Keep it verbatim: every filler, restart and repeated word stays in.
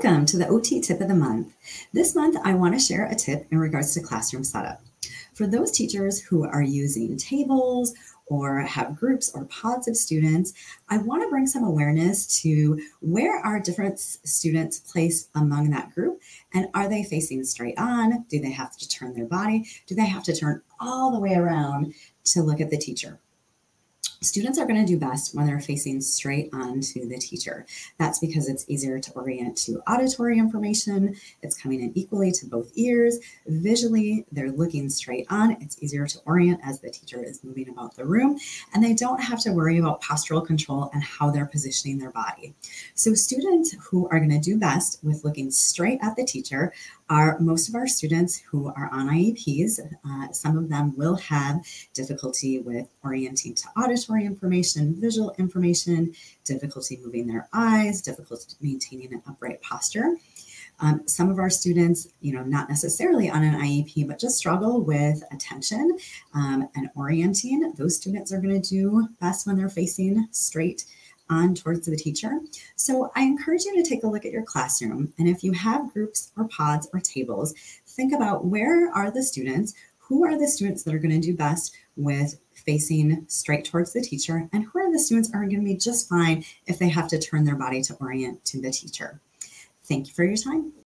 Welcome to the O T tip of the month. This month, I want to share a tip in regards to classroom setup. For those teachers who are using tables or have groups or pods of students, I want to bring some awareness to where are different students placed among that group, and are they facing straight on? Do they have to turn their body? Do they have to turn all the way around to look at the teacher? Students are going to do best when they're facing straight on to the teacher. That's because it's easier to orient to auditory information. It's coming in equally to both ears. Visually, they're looking straight on. It's easier to orient as the teacher is moving about the room, and they don't have to worry about postural control and how they're positioning their body. So students who are going to do best with looking straight at the teacher are most of our students who are on I E Ps. Uh, some of them will have difficulty with orienting to auditory information, visual information, difficulty moving their eyes, difficulty maintaining an upright posture. Um, some of our students, you know, not necessarily on an I E P, but just struggle with attention um, and orienting. Those students are going to do best when they're facing straight on towards the teacher. So I encourage you to take a look at your classroom. And if you have groups or pods or tables, think about where are the students, who are the students that are going to do best with facing straight towards the teacher, and who are the students are going to be just fine if they have to turn their body to orient to the teacher. Thank you for your time.